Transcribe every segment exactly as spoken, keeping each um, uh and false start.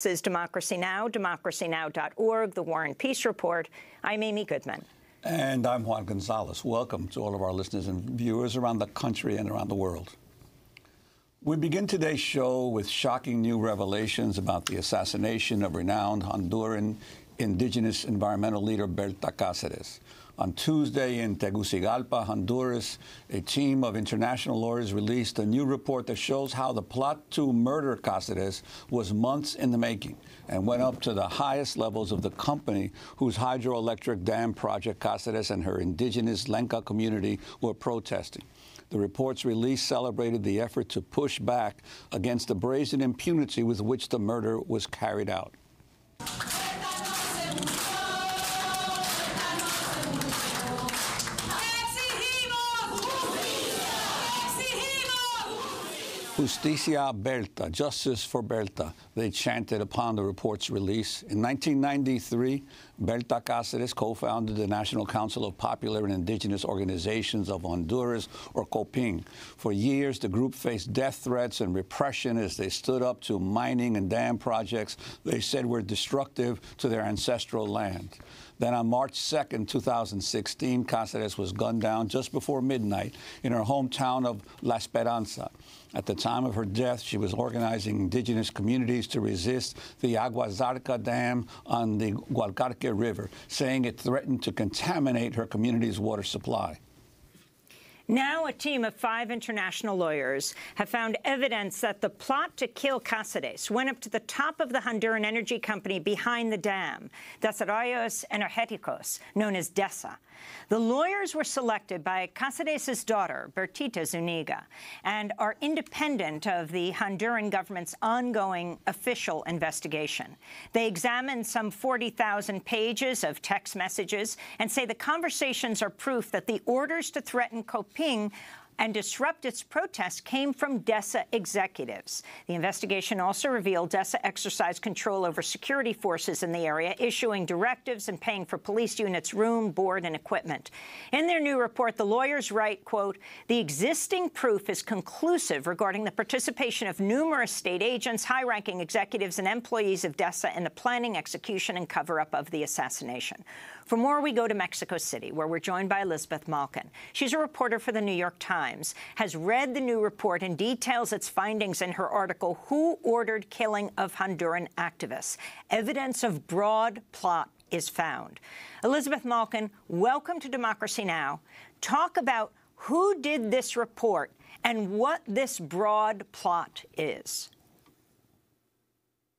This is Democracy Now!, democracy now dot org, The War and Peace Report. I'm Amy Goodman. And I'm Juan Gonzalez. Welcome to all of our listeners and viewers around the country and around the world. We begin today's show with shocking new revelations about the assassination of renowned Honduran indigenous environmental leader Berta Cáceres. On Tuesday in Tegucigalpa, Honduras, a team of international lawyers released a new report that shows how the plot to murder Cáceres was months in the making and went up to the highest levels of the company whose hydroelectric dam project Cáceres and her indigenous Lenca community were protesting. The report's release celebrated the effort to push back against the brazen impunity with which the murder was carried out. Justicia Berta, justice for Berta, they chanted upon the report's release. In nineteen ninety-three, Berta Cáceres co-founded the National Council of Popular and Indigenous Organizations of Honduras, or COPINH. For years, the group faced death threats and repression as they stood up to mining and dam projects they said were destructive to their ancestral land. Then on March second, two thousand sixteen, Cáceres was gunned down just before midnight in her hometown of La Esperanza. At the time of her death, she was organizing indigenous communities to resist the Agua Zarca Dam on the Gualcarque River, saying it threatened to contaminate her community's water supply. Now a team of five international lawyers have found evidence that the plot to kill Cáceres went up to the top of the Honduran energy company behind the dam, Desarrollos Energéticos, known as DESA. The lawyers were selected by Cáceres' daughter, Bertha Zúniga, and are independent of the Honduran government's ongoing official investigation. They examined some forty thousand pages of text messages and say the conversations are proof that the orders to threaten COPINH and disrupt its protests came from DESA executives. The investigation also revealed DESA exercised control over security forces in the area, issuing directives and paying for police units, room, board and equipment. In their new report, the lawyers write, quote, "The existing proof is conclusive regarding the participation of numerous state agents, high-ranking executives and employees of DESA in the planning, execution and cover-up of the assassination." For more, we go to Mexico City, where we're joined by Elisabeth Malkin. She's a reporter for The New York Times, has read the new report and details its findings in her article, "Who Ordered Killing of Honduran Activists?" Evidence of broad plot is found. Elisabeth Malkin, welcome to Democracy Now! Talk about who did this report and what this broad plot is.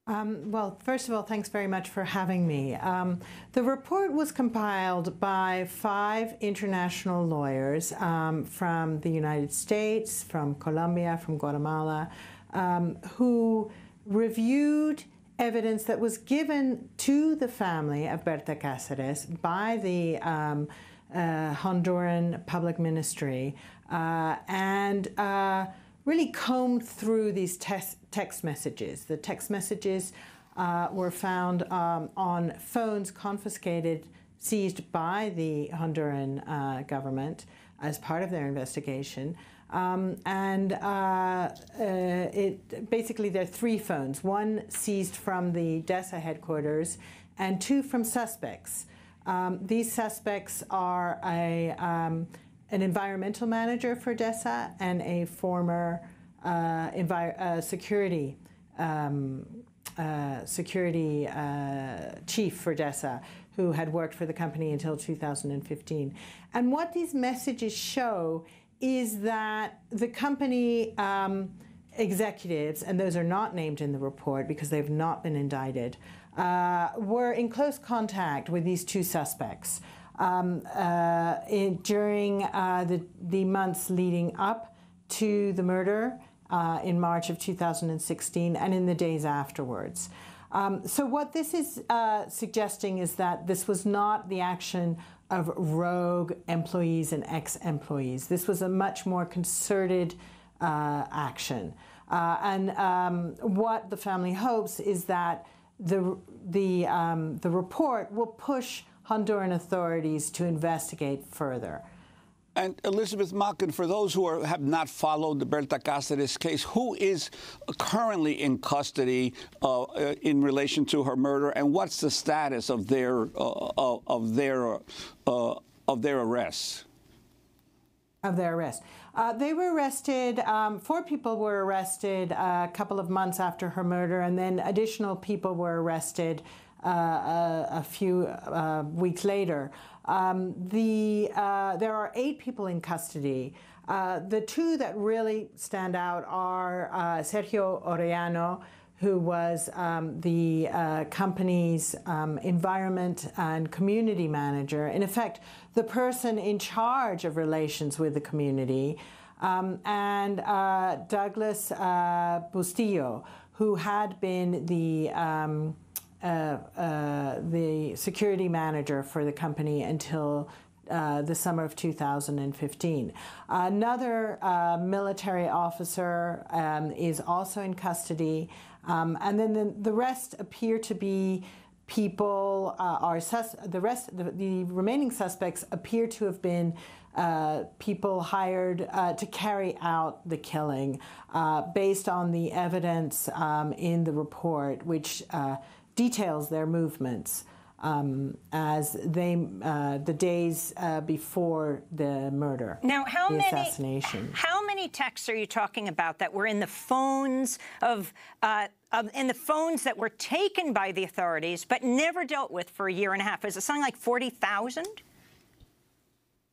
Um, well, first of all, thanks very much for having me. Um, the report was compiled by five international lawyers um, from the United States, from Colombia, from Guatemala, um, who reviewed evidence that was given to the family of Berta Cáceres by the um, uh, Honduran Public Ministry uh, and uh, really combed through these tests. Text messages. The text messages uh, were found um, on phones confiscated, seized by the Honduran uh, government as part of their investigation. Um, and uh, uh, it, basically, there are three phones, one seized from the DESA headquarters and two from suspects. Um, these suspects are a, um, an environmental manager for DESA and a former Uh, uh, security um, uh, security uh, chief for DESA, who had worked for the company until two thousand fifteen. And what these messages show is that the company um, executives, and those are not named in the report because they've not been indicted, uh, were in close contact with these two suspects um, uh, in, during uh, the, the months leading up to the murder Uh, in March of two thousand sixteen and in the days afterwards. Um, so what this is uh, suggesting is that this was not the action of rogue employees and ex-employees. This was a much more concerted uh, action. Uh, and um, what the family hopes is that the, the, um, the report will push Honduran authorities to investigate further. And Elisabeth Malkin, for those who are, have not followed the Berta Cáceres case, who is currently in custody uh, in relation to her murder, and what's the status of their uh, of their uh, of their arrests? Of their arrest. Uh, they were arrested, um, four people were arrested uh, a couple of months after her murder, and then additional people were arrested uh, a, a few uh, weeks later. Um, the, uh, there are eight people in custody. Uh, the two that really stand out are uh, Sergio Orellana, who was um, the uh, company's um, environment and community manager, in effect, the person in charge of relations with the community, um, and uh, Douglas uh, Bustillo, who had been the, um, uh, uh, the security manager for the company until Uh, the summer of two thousand fifteen. Another uh, military officer um, is also in custody, um, and then the, the rest appear to be people uh, are sus the rest the, the remaining suspects appear to have been uh, people hired uh, to carry out the killing, uh, based on the evidence um, in the report, which uh, details their movements Um, as they uh, the days uh, before the murder. Now, how the many assassination? How many texts are you talking about that were in the phones of, uh, of in the phones that were taken by the authorities but never dealt with for a year and a half? Is it something like forty thousand?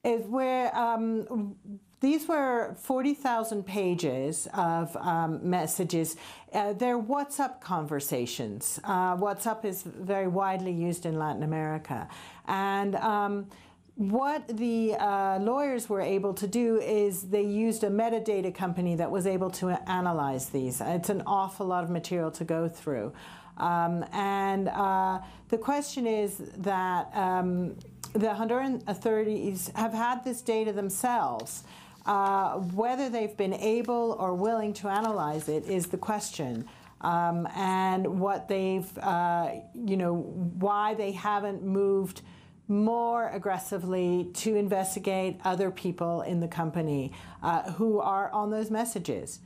Is where um, these were forty thousand pages of um, messages. Uh, they're WhatsApp conversations. Uh, WhatsApp is very widely used in Latin America, and um, what the uh, lawyers were able to do is they used a metadata company that was able to analyze these. It's an awful lot of material to go through, um, and uh, the question is that. Um, The Honduran authorities have had this data themselves. Uh, whether they've been able or willing to analyze it is the question, um, and what they've, uh, you know, why they haven't moved more aggressively to investigate other people in the company uh, who are on those messages. Uh,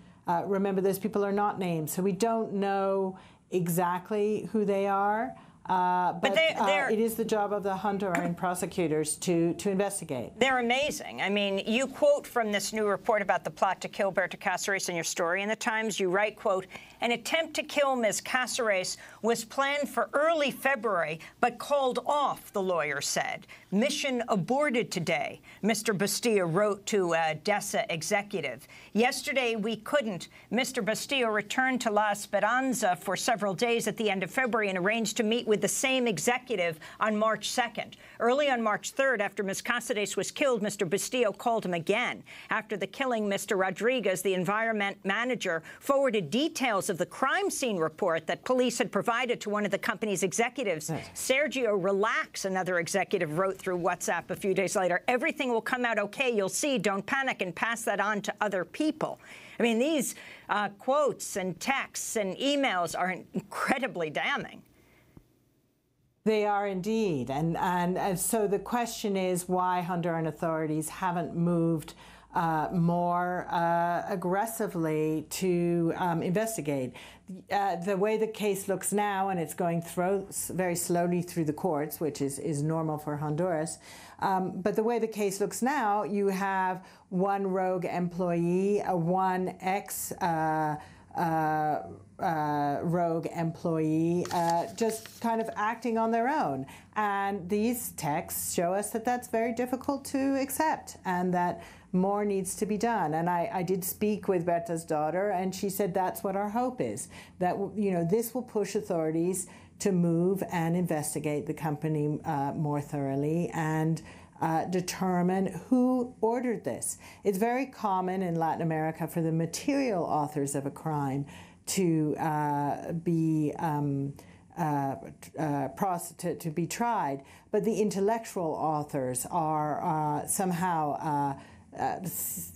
remember, those people are not named, so we don't know exactly who they are. Uh, but, but they, uh, it is the job of the Honduran prosecutors to, to investigate. They're amazing. I mean, you quote from this new report about the plot to kill Berta Cáceres in your story in The Times. You write, quote, an attempt to kill Miz Cáceres was planned for early February, but called off, the lawyer said. Mission aborted today, Mister Bustillo wrote to a DESA executive. Yesterday, we couldn't. Mister Bustillo returned to La Esperanza for several days at the end of February and arranged to meet with the same executive on March second. Early on March third, after Miz Cáceres was killed, Mister Bustillo called him again. After the killing, Mister Rodriguez, the environment manager, forwarded details of the crime scene report that police had provided to one of the company's executives. Right. Sergio, relax, another executive wrote through WhatsApp a few days later. Everything will come out okay. You'll see. Don't panic, and pass that on to other people. I mean, these uh, quotes and texts and emails are incredibly damning. They are indeed, and, and and so the question is why Honduran authorities haven't moved uh, more uh, aggressively to um, investigate. Uh, the way the case looks now, and it's going through, very slowly through the courts, which is, is normal for Honduras, um, but the way the case looks now, you have one rogue employee, uh, one ex uh, uh, Uh, rogue employee uh, just kind of acting on their own. And these texts show us that that's very difficult to accept and that more needs to be done. And I, I did speak with Berta's daughter, and she said that's what our hope is, that, you know, this will push authorities to move and investigate the company uh, more thoroughly and Uh, determine who ordered this. It's very common in Latin America for the material authors of a crime to uh, be um, uh, uh, to, to be tried, but the intellectual authors are uh, somehow uh, uh,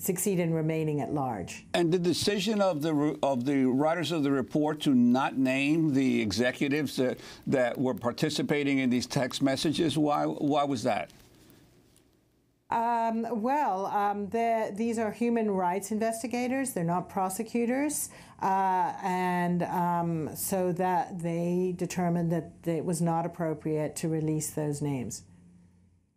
succeed in remaining at large. And the decision of the of the writers of the report to not name the executives that that were participating in these text messages, why why was that? Um, well, um, these are human rights investigators. They're not prosecutors. Uh, and um, so that they determined that it was not appropriate to release those names.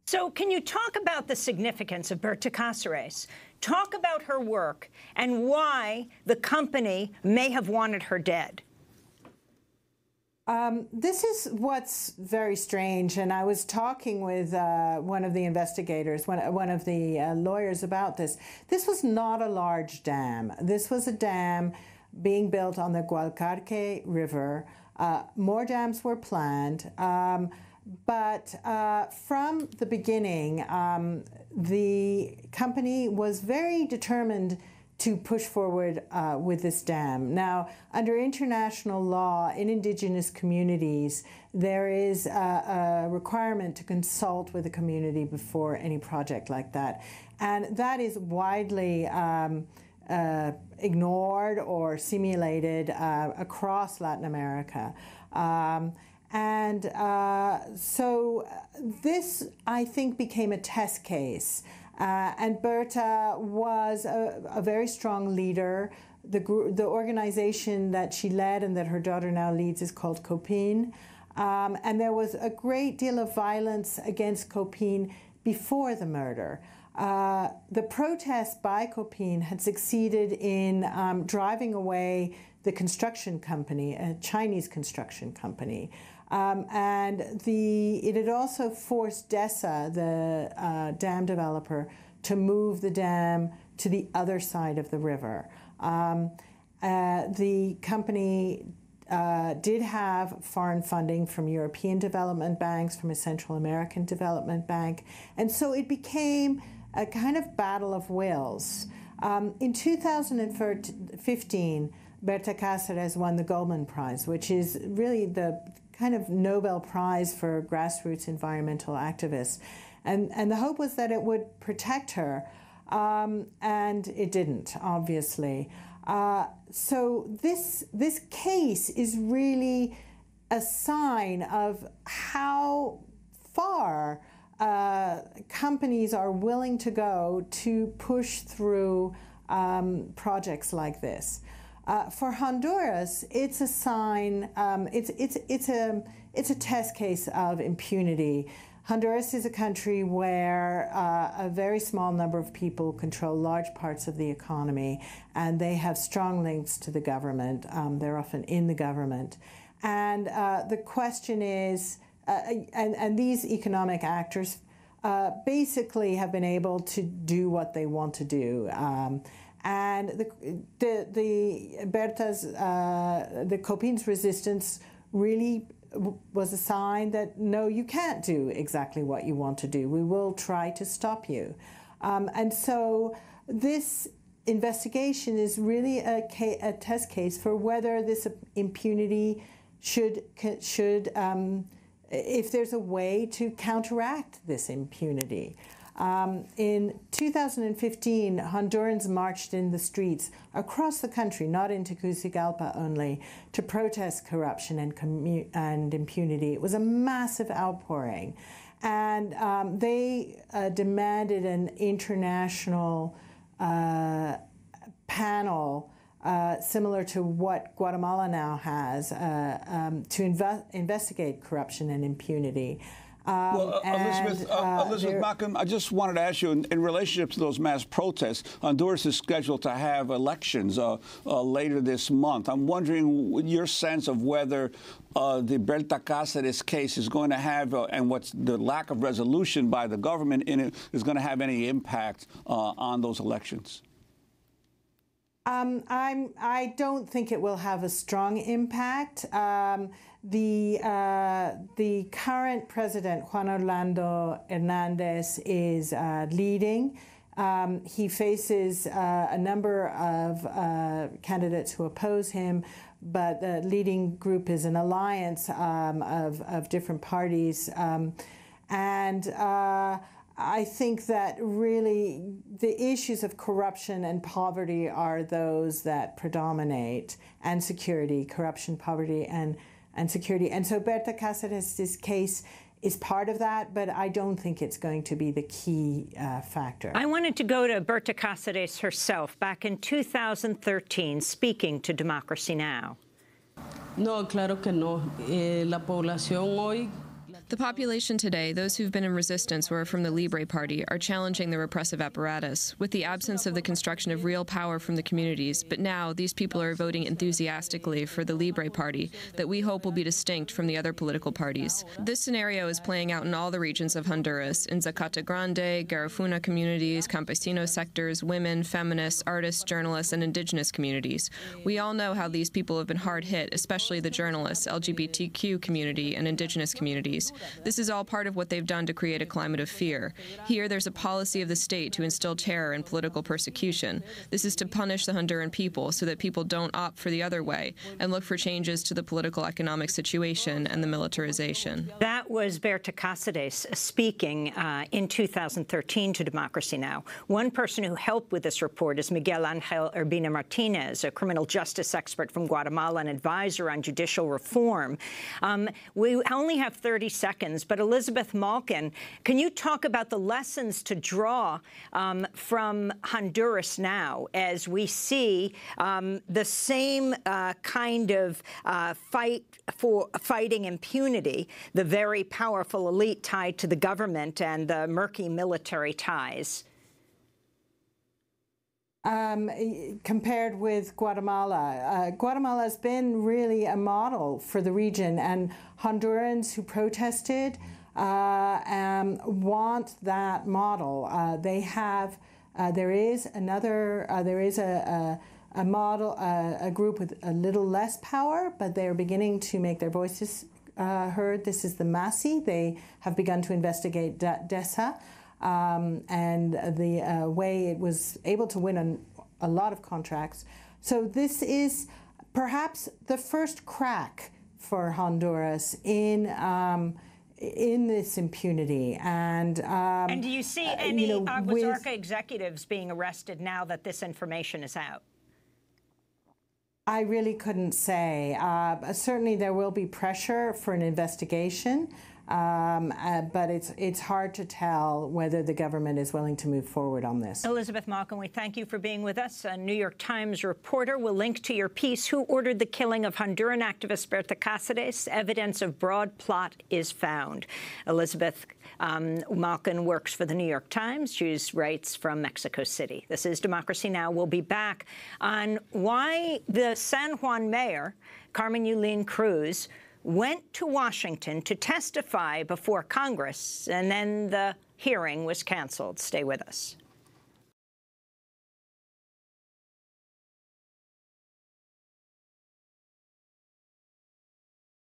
So can you talk about the significance of Berta Cáceres? Talk about her work and why the company may have wanted her dead. Um, this is what's very strange, and I was talking with uh, one of the investigators, one, one of the uh, lawyers about this. This was not a large dam. This was a dam being built on the Gualcarque River. Uh, more dams were planned. Um, But uh, from the beginning, um, the company was very determined to push forward uh, with this dam. Now, under international law, in indigenous communities, there is a, a requirement to consult with the community before any project like that. And that is widely um, uh, ignored or simulated uh, across Latin America. Um, And uh, so this, I think, became a test case. Uh, and Berta was a, a very strong leader. The, the organization that she led and that her daughter now leads is called COPINH. Um, and there was a great deal of violence against COPINH before the murder. Uh, the protests by COPINH had succeeded in um, driving away the construction company, a Chinese construction company. Um, and the, it had also forced DESA, the uh, dam developer, to move the dam to the other side of the river. Um, uh, the company uh, did have foreign funding from European development banks, from a Central American development bank, and so it became a kind of battle of wills. Um, in two thousand fifteen, Berta Cáceres won the Goldman Prize, which is really the kind of Nobel Prize for grassroots environmental activists. And, and the hope was that it would protect her, um, and it didn't, obviously. Uh, so this, this case is really a sign of how far uh, companies are willing to go to push through um, projects like this. Uh, for Honduras, it's a sign. Um, it's it's it's a it's a test case of impunity. Honduras is a country where uh, a very small number of people control large parts of the economy, and they have strong links to the government. Um, they're often in the government, and uh, the question is, uh, and and these economic actors uh, basically have been able to do what they want to do. Um, And the, the, the Berta's, uh, the COPINH's resistance really was a sign that, no, you can't do exactly what you want to do. We will try to stop you. Um, and so this investigation is really a, ca a test case for whether this impunity should, should um, if there's a way to counteract this impunity. Um, in two thousand fifteen, Hondurans marched in the streets across the country, not in Tegucigalpa only, to protest corruption and, commu and impunity. It was a massive outpouring. And um, they uh, demanded an international uh, panel uh, similar to what Guatemala now has uh, um, to inve investigate corruption and impunity. Um, well, uh, and, Elizabeth, uh, uh, Elizabeth Malkin, I just wanted to ask you, in, in relationship to those mass protests, Honduras is scheduled to have elections uh, uh, later this month. I'm wondering your sense of whether uh, the Berta Cáceres case is going to have, uh, and what's the lack of resolution by the government in it, is going to have any impact uh, on those elections. Um, I'm, I don't think it will have a strong impact. Um, the, uh, the current president, Juan Orlando Hernandez, is uh, leading. Um, he faces uh, a number of uh, candidates who oppose him, but the leading group is an alliance um, of, of different parties. Um, and uh, I think that really the issues of corruption and poverty are those that predominate, and security, corruption, poverty, and, and security. And so Berta Cáceres' case is part of that, but I don't think it's going to be the key uh, factor. I wanted to go to Berta Cáceres herself back in two thousand thirteen, speaking to Democracy Now! No, claro que no. Eh, la población hoy. The population today, those who've been in resistance or are from the Libre Party, are challenging the repressive apparatus, with the absence of the construction of real power from the communities. But now, these people are voting enthusiastically for the Libre Party, that we hope will be distinct from the other political parties. This scenario is playing out in all the regions of Honduras, in Zacate Grande, Garifuna communities, campesino sectors, women, feminists, artists, journalists, and indigenous communities. We all know how these people have been hard hit, especially the journalists, L G B T Q community, and indigenous communities. This is all part of what they've done to create a climate of fear. Here, there's a policy of the state to instill terror and political persecution. This is to punish the Honduran people so that people don't opt for the other way and look for changes to the political economic situation and the militarization. That was Berta Cáceres speaking uh, in two thousand thirteen to Democracy Now! One person who helped with this report is Miguel Ángel Urbina Martínez, a criminal justice expert from Guatemala and advisor on judicial reform. Um, we only have thirty seconds, but Elisabeth Malkin, can you talk about the lessons to draw um, from Honduras now, as we see um, the same uh, kind of uh, fight for fighting impunity, the very powerful elite tied to the government and the murky military ties? Um, compared with Guatemala. Uh, Guatemala has been really a model for the region, and Hondurans who protested uh, um, want that model. Uh, they have, uh, there is another, uh, there is a, a, a model, uh, a group with a little less power, but they are beginning to make their voices uh, heard. This is the MASI. They have begun to investigate DESA. Um, and the uh, way it was able to win an, a lot of contracts. So this is perhaps the first crack for Honduras in um, in this impunity. And um, and do you see any uh, you know, Agua Zarca executives being arrested now that this information is out? I really couldn't say. Uh, certainly, there will be pressure for an investigation. Um, uh, but it's it's hard to tell whether the government is willing to move forward on this. Elisabeth Malkin, we thank you for being with us. A New York Times reporter will link to your piece, "Who Ordered the Killing of Honduran Activist Berta Cáceres? Evidence of Broad Plot Is Found." Elisabeth um, Malkin works for The New York Times. She writes from Mexico City. This is Democracy Now! We'll be back on why the San Juan mayor, Carmen Yulín Cruz, went to Washington to testify before Congress, and then the hearing was canceled. Stay with us.